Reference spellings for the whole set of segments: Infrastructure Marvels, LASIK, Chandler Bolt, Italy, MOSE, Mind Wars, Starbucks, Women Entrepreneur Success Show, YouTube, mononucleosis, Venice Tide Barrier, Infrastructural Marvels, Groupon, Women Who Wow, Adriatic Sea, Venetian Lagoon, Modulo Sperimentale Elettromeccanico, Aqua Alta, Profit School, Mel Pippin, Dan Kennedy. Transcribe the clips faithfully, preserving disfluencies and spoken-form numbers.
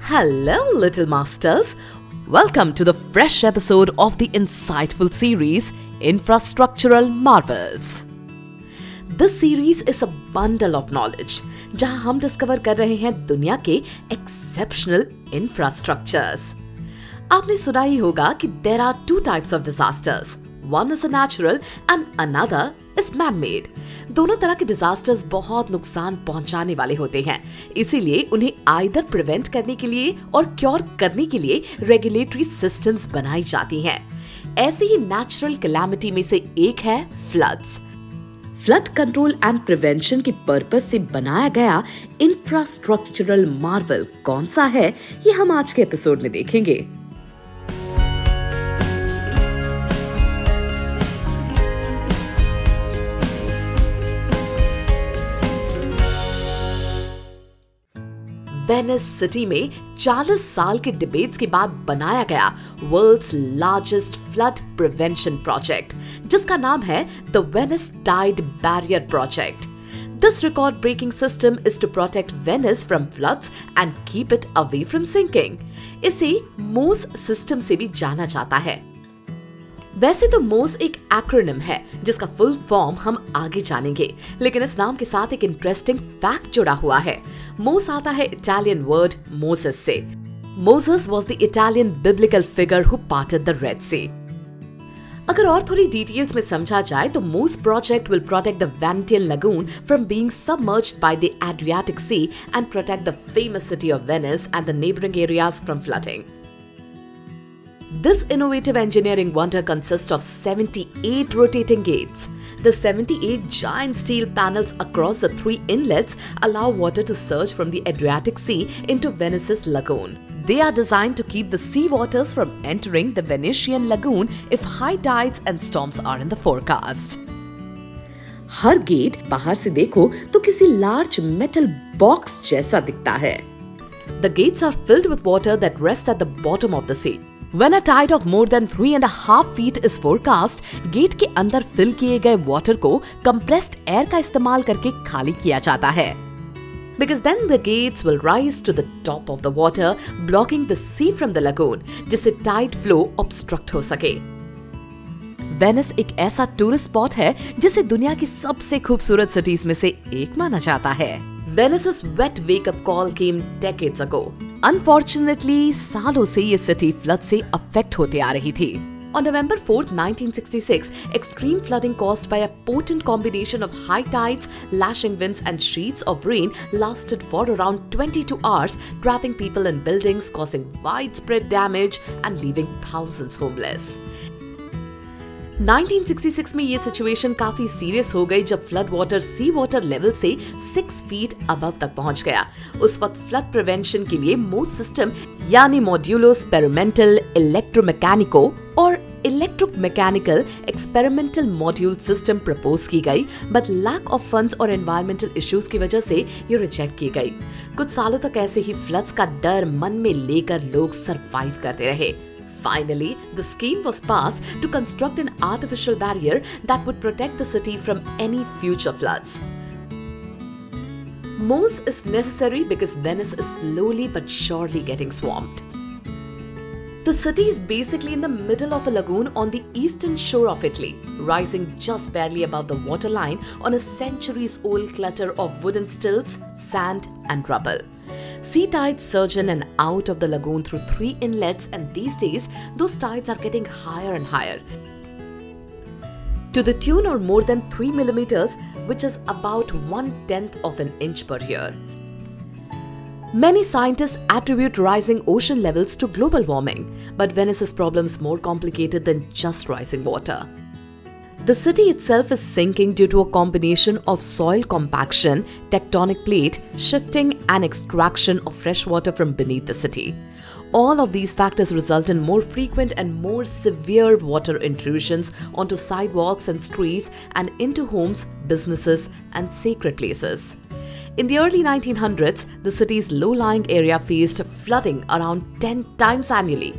Hello, little masters. Welcome to the fresh episode of the insightful series, Infrastructural Marvels. This series is a bundle of knowledge, जहां हम discover कर रहे हैं दुनिया के exceptional infrastructures. आपने सुना ही होगा कि there are two types of disasters. One is a natural and another is man-made. दोनों तरह के disasters बहुत नुकसान पहुंचाने वाले होते हैं, इसीलिए उन्हें either prevent करने के लिए और cure करने के लिए regulatory systems बनाई जाती हैं. ऐसी ही natural calamity में से एक है floods. Flood control and prevention के पर्पस से बनाया गया इंफ्रास्ट्रक्चरल मार्वल कौन सा है, ये हम आज के एपिसोड में देखेंगे. वेनिस सिटी में चालीस साल के डिबेट्स के बाद बनाया गया world's largest flood prevention project, जिसका नाम है the Venice tide barrier project. This record breaking system is to protect Venice from floods and keep it away from sinking. इसे मोस सिस्टम से भी जाना जाता है. वैसे तो मोस एक एक्रोनिम है जिसका फुल फॉर्म हम आगे जानेंगे, लेकिन इस नाम के साथ एक इंटरेस्टिंग फैक्ट जुड़ा हुआ है. मोस आता है इटालियन वर्ड मोसेस से. Moses was the Italian biblical figure who parted the Red Sea. अगर और थोड़ी डिटेल्स में समझा जाए तो MOSE project will protect the Venetian lagoon from being submerged by the Adriatic Sea and protect the famous city of Venice and the neighbouring areas from flooding. This innovative engineering wonder consists of seventy-eight rotating gates. The seventy-eight giant steel panels across the three inlets allow water to surge from the Adriatic Sea into Venice's lagoon. They are designed to keep the sea waters from entering the Venetian Lagoon if high tides and storms are in the forecast. हर gate बाहर से देखो तो किसी large metal box जैसा दिखता है. The gates are filled with water that rests at the bottom of the sea. When a tide of more than three and a half feet is forecast, gate के अंदर fill किए गए water को compressed air का इस्तेमाल करके खाली किया जाता है. Because then the gates will rise to the top of the water, blocking the sea from the lagoon, जिससे tide flow obstruct हो सके. वेनिस एक ऐसा टूरिस्ट स्पॉट है जिसे दुनिया की सबसे खूबसूरत सिटीज में से एक माना जाता है. Venice's wet wake-up call came decades ago. Unfortunately, सालों से ये सिटी फ्लड से अफेक्ट होते आ रही थी. On November fourth, nineteen sixty-six, extreme flooding caused by a potent combination of high tides, lashing winds, and sheets of rain lasted for around twenty-two hours, trapping people in buildings, causing widespread damage, and leaving thousands homeless. nineteen sixty-six में ये situation काफी serious हो गई जब flood water sea water level से six feet above तक पहुंच गया. उस वक्त फ्लड प्रिवेंशन के लिए मोस सिस्टम यानी मॉड्यूलो स्पेरिमेंटल इलेक्ट्रोमैकेनिको और electromechanical experimental module system propose की गई, बट लैक ऑफ फंड्स और एनवायरमेंटल इश्यूज की वजह से ये रिजेक्ट की गई. कुछ सालों तक ऐसे ही फ्लड्स का डर मन में लेकर लोग सरवाइव करते रहे. Finally, the scheme was passed to construct an artificial barrier that would protect the city from any future floods. Moss is necessary because Venice is slowly but surely getting swamped. The city is basically in the middle of a lagoon on the eastern shore of Italy, rising just barely above the waterline on a centuries-old clutter of wooden stilts, sand and rubble. Sea tides surge in and out of the lagoon through three inlets, and these days, those tides are getting higher and higher. To the tune of more than three millimeters, which is about one-tenth of an inch per year. Many scientists attribute rising ocean levels to global warming, but Venice's problem is more complicated than just rising water. The city itself is sinking due to a combination of soil compaction, tectonic plate, shifting and extraction of fresh water from beneath the city. All of these factors result in more frequent and more severe water intrusions onto sidewalks and streets and into homes, businesses and sacred places. In the early nineteen hundreds, the city's low-lying area faced flooding around ten times annually.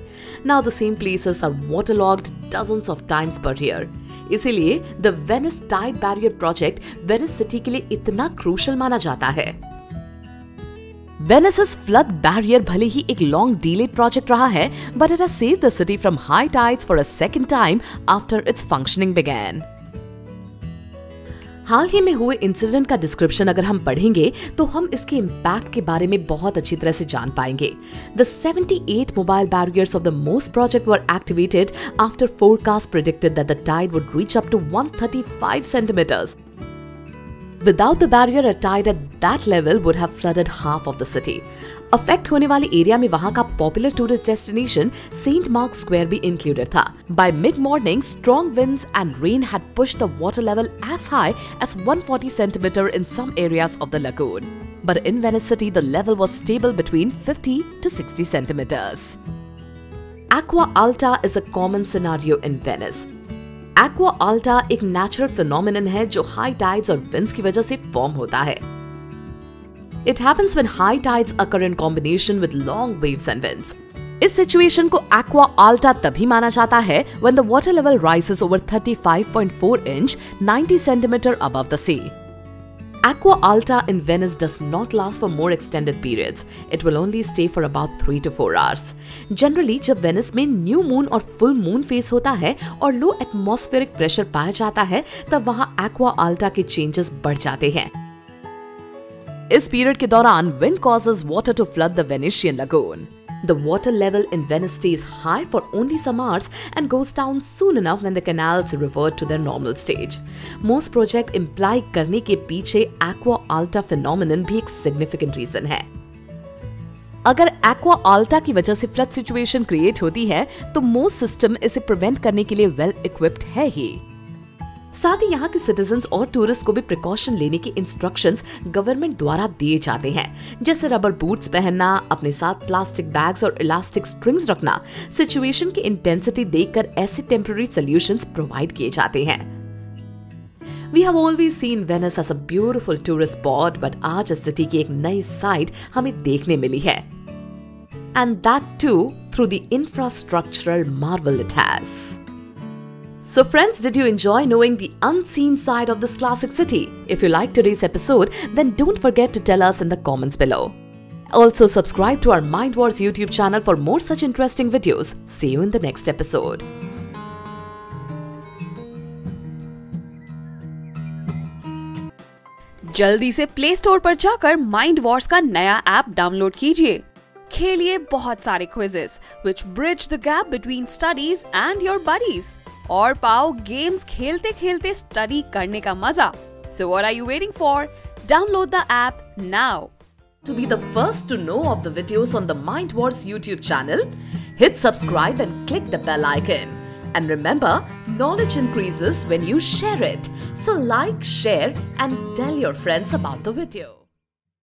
Now the same places are waterlogged dozens of times per year. इसीलिए the Venice tide barrier project Venice city के लिए इतना crucial माना जाता है. Venice's flood barrier भले ही एक long delayed project रहा है, but it has saved the city from high tides for a second time after its functioning began. हाल ही में हुए इंसिडेंट का डिस्क्रिप्शन अगर हम पढ़ेंगे तो हम इसके इम्पैक्ट के बारे में बहुत अच्छी तरह से जान पाएंगे. The seventy-eight mobile barriers of the most project were activated after forecast predicted that the tide would reach up to one hundred thirty-five centimeters. Without the barrier, a tide at that level would have flooded half of the city. Affect होने वाले area में वहाँ का popular tourist destination Saint Mark's Square भी included था. By mid-morning, strong winds and rain had pushed the water level as high as one hundred forty centimeters in some areas of the lagoon. But in Venice City, the level was stable between fifty to sixty centimeters. Aqua Alta is a common scenario in Venice. Aqua ultra एक natural phenomenon है जो high tides और winds की वजह से form होता है. It happens when high tides occur in combination with long waves and winds. इस सिचुएशन को एक्वा आल्टा तभी माना जाता है when the water level rises over thirty-five point four inch ninety centimeter above the sea. Aqua Alta in Venice does not last for more extended periods. It will only stay for about three to four hours. Generally, जब वेनिस में new moon और full moon phase होता है और लो atmospheric pressure पाया जाता है तब वहाँ Aqua Alta के चेंजेस बढ़ जाते हैं. इस पीरियड के दौरान wind causes water to flood the Venetian lagoon. The water level in Venice stays high for only some hours and goes down soon enough when the canals revert to their normal stage. Most project imply करने के पीछे Aqua Alta phenomenon भी एक significant reason है. अगर Aqua Alta की वजह से flood situation create होती है, तो most system इसे prevent करने के लिए well equipped है ही. साथ ही यहाँ के सिटीजन्स और टूरिस्ट को भी प्रिकॉशन लेने के इंस्ट्रक्शंस गवर्नमेंट द्वारा दिए जाते हैं, जैसे रबर बूट्स पहनना, अपने साथ प्लास्टिक बैग्स और इलास्टिक स्ट्रिंग्स रखना. सिचुएशन की इंटेंसिटी देखकर ऐसे टेम्पररी सॉल्यूशंस प्रोवाइड किए जाते हैं. We have always seen Venice as a beautiful tourist spot, but आज इस सिटी की एक नई साइड हमें देखने मिली है, and that too through the infrastructural marvel it has. So friends, did you enjoy knowing the unseen side of this classic city? If you liked today's episode, then don't forget to tell us in the comments below. Also subscribe to our Mind Wars YouTube channel for more such interesting videos. See you in the next episode. जल्दी से Play Store पर जाकर Mind Wars का नया app download कीजिए. खेलिए बहुत सारे quizzes, which bridge the gap between studies and your buddies. और पाओ गेम्स खेलते खेलते स्टडी करने का मजा. So what are you waiting for? Download the app now. To be the first to know of the videos on the Mind Wars YouTube channel, hit subscribe and click the bell icon. And remember, knowledge increases when you share it. So like, share and tell your friends about the video.